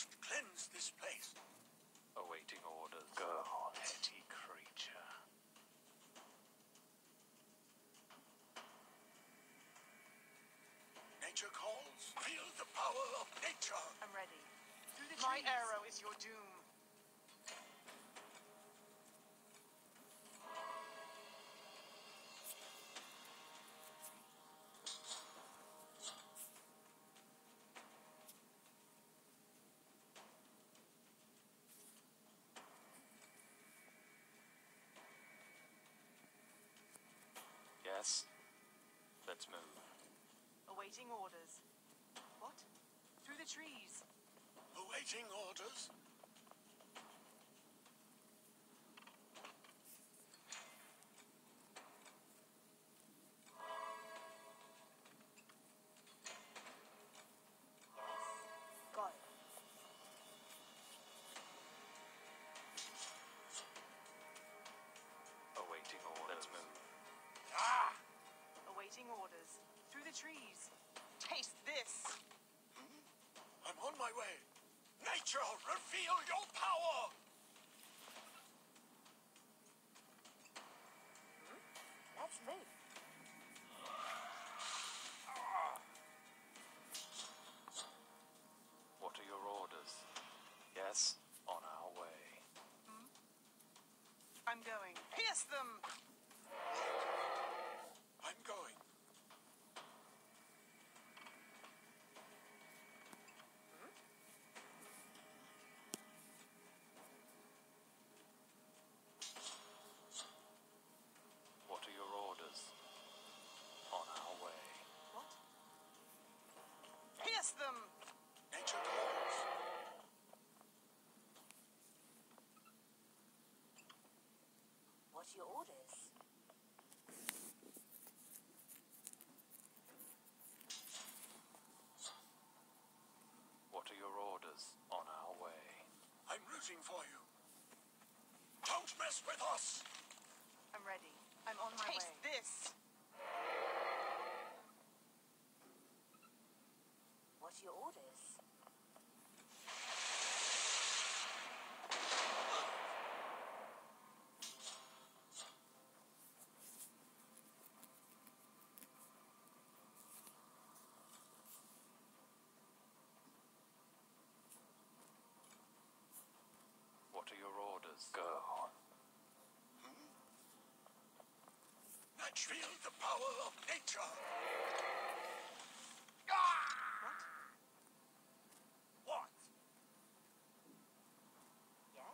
must cleanse this place. Awaiting orders. Go on, petty creature. Nature calls. Feel the power of nature. I'm ready. My arrow is your doom. Yes. Let's move. Awaiting orders. What? Through the trees. Awaiting orders. Gone. Awaiting orders. Let's move. Ah! Awaiting orders. Through the trees. Taste this. I'm on my way. Nature, reveal your power! That's me. What are your orders? Yes, on our way. I'm going. Pierce them! I'm going. What are your orders? On our way. What? Pierce them! Nature calls. What are your orders? What are your orders? On our way. I'm rooting for you. Don't mess with us! I'm ready. I'm on my way. Taste this! What are your orders? What are your orders? Go on. Feel the power of nature. Ah! What? What?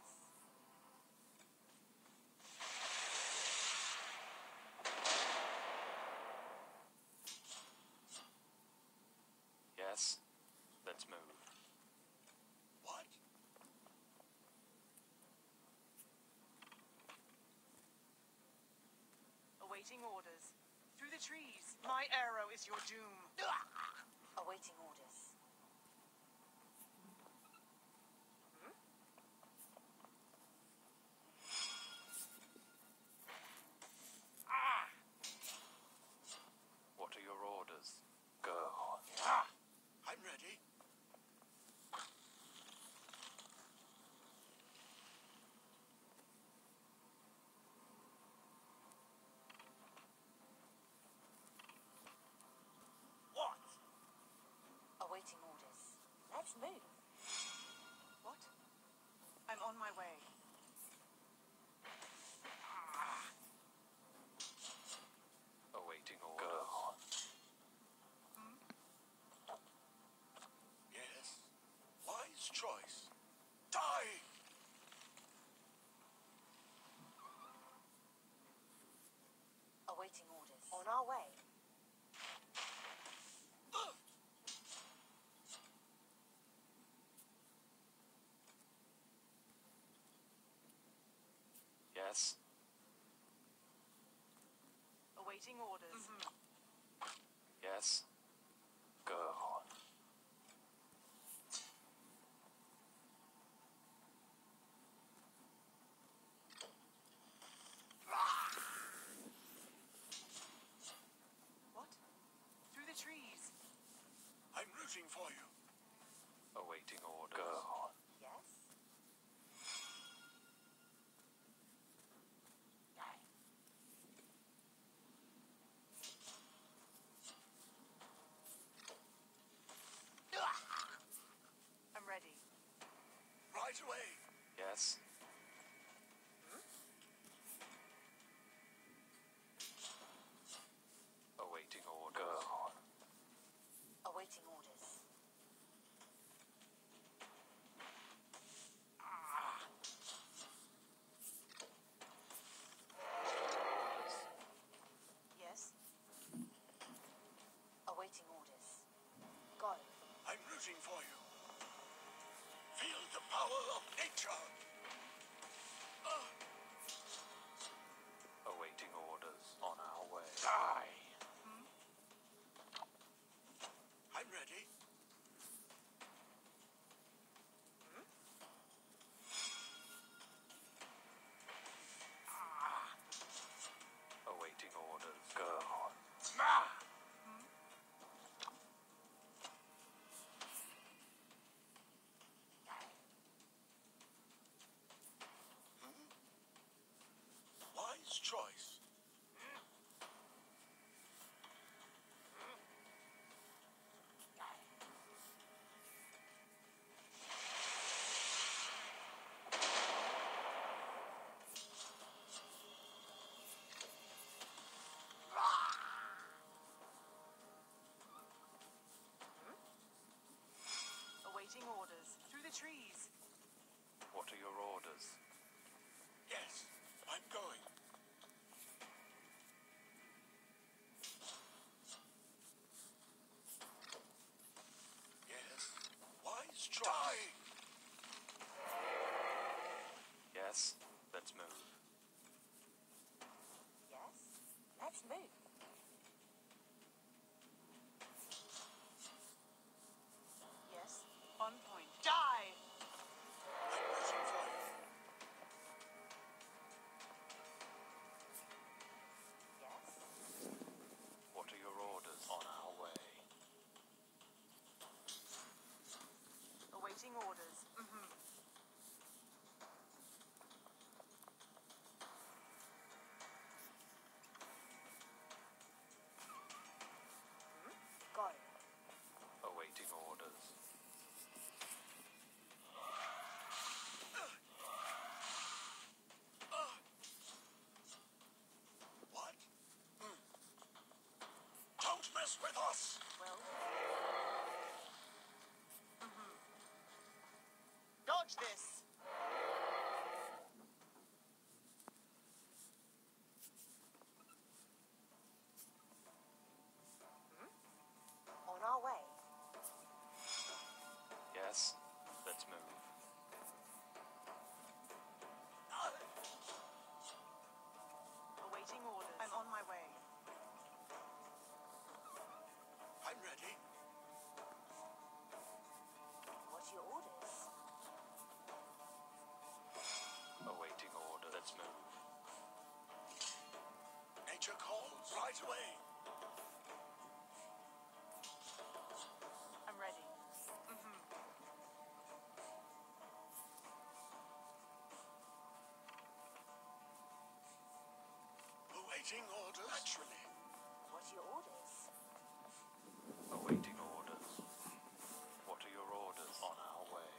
Yes. Yes. Let's move. What? Awaiting orders. Through the trees. My arrow is your doom. Awaiting orders. Ah! What are your orders? Go on. Ah! I'm ready. Awaiting orders. Let's move. What? I'm on my way. Ah. Awaiting orders. Go on. Yes. Wise choice. Die! Awaiting orders. On our way. Yes. Awaiting orders. Yes. Go on. What? Through the trees. I'm rooting for you. Awaiting orders. Go on. Awaiting orders, on our way. Die! I'm ready. Awaiting orders, go on. Wise choice. Awaiting orders. Through the trees. What are your orders? Yes, I'm going. Yes. Wise try. Yes, let's move. Yes, let's move. Yes. On point. Die! I'm waiting for you. Yes? What are your orders? On our way. Awaiting orders. Got it. Awaiting orders. Don't mess with us! Well... Dodge this! On our way. Yes, let's move. Awaiting orders. I'm on my way. I'm ready. What are your orders? Awaiting order. Let's move. Nature calls. Right away. I'm ready. Awaiting orders. Naturally. What are your orders? Awaiting orders. What are your orders? On our way.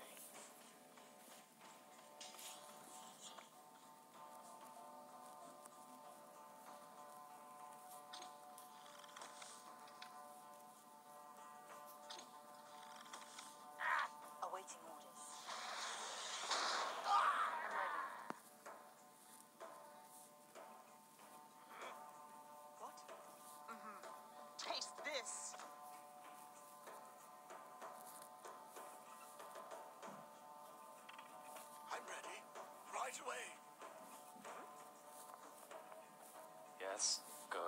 Awaiting orders. I'm ready. What? Taste this! Ready? Right away. Yes, go on.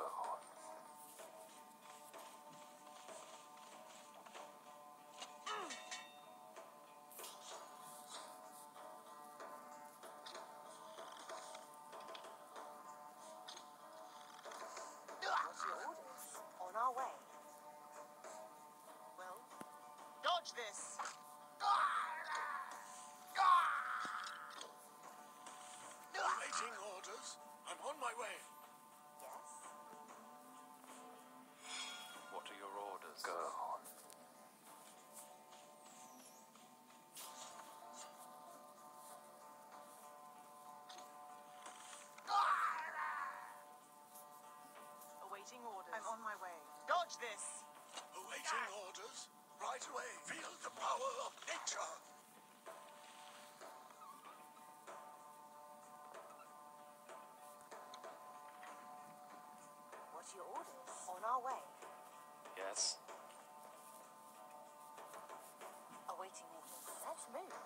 What's your orders? On our way. Well, dodge this. Awaiting orders. I'm on my way. Yes. What are your orders? Go on. Awaiting orders. I'm on my way. Dodge this. Awaiting orders. Right away. Feel the power of nature. What's your orders? On our way. Yes. Awaiting orders. Let's move.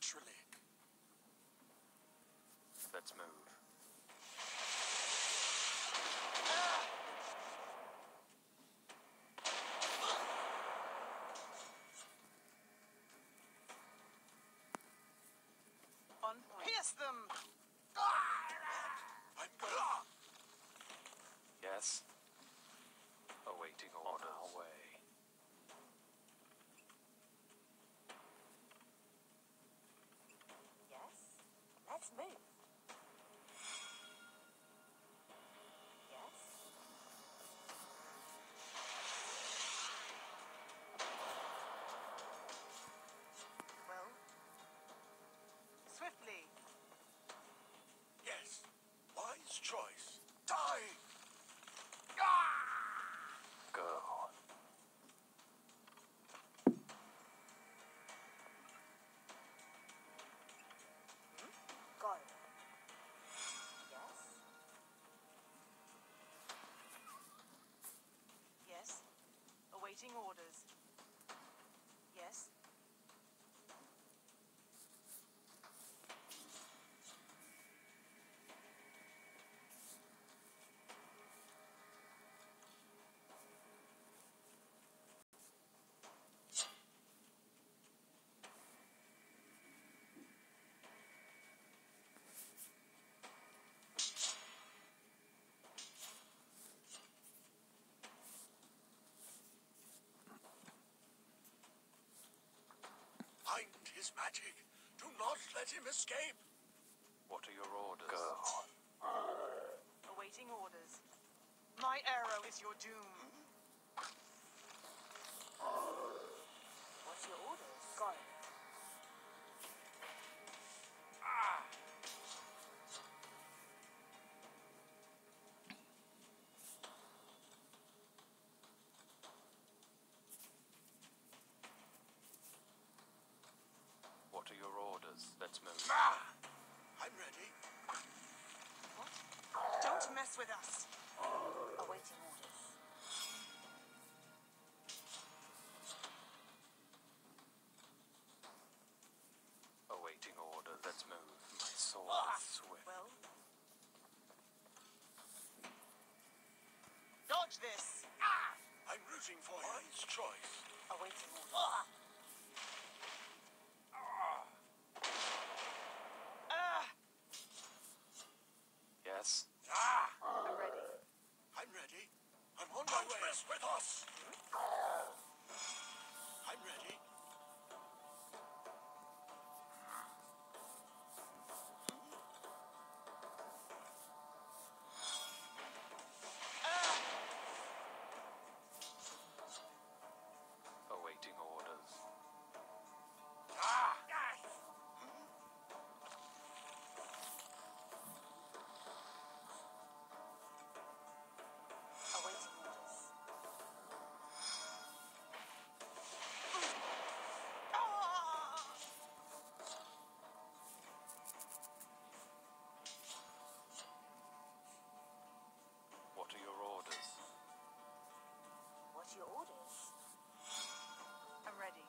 naturally. Let's move. On point. Pierce them! I'm gonna... Yes. Awaiting order. On our way. Yes. Let's move. Yes. Well. Swiftly. Yes. Wise choice. Die. Go. Go. Yes. Yes. Awaiting orders. Yes. Find his magic. Do not let him escape. What are your orders? Go. Awaiting orders. My arrow is your doom. What's your orders? Go. What are your orders? Let's move. I'm ready. What? Don't mess with us. Awaiting orders. Awaiting order. Let's move. My sword is swift. Well. Dodge this. I'm rooting for you. Wise choice. Awaiting order. Yes. I'm ready. I'm ready. I'm on my way. Mess with us. I'm ready. Awaiting orders. What are your orders? What are your orders? I'm ready.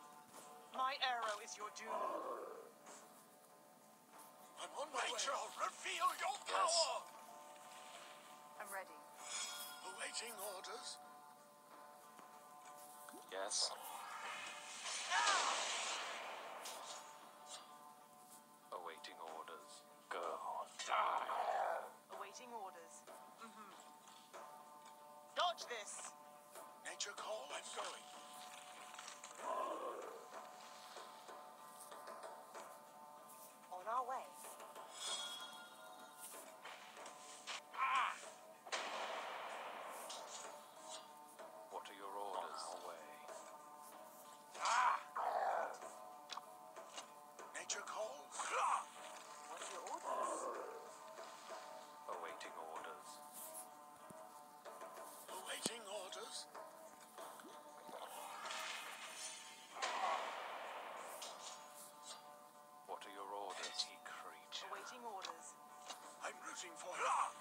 My arrow is your doom. I'm on my way. Reveal your power! I'm ready. Awaiting orders? Yes. Awaiting orders. Go. Die. Awaiting orders. Mm-hmm. Dodge this! Nature calls. I'm going. On our way. What are your orders? On our way. Nature calls. What are your orders? Awaiting orders. Awaiting orders. What are your orders? Petty creature. Awaiting orders. I'm rooting for you.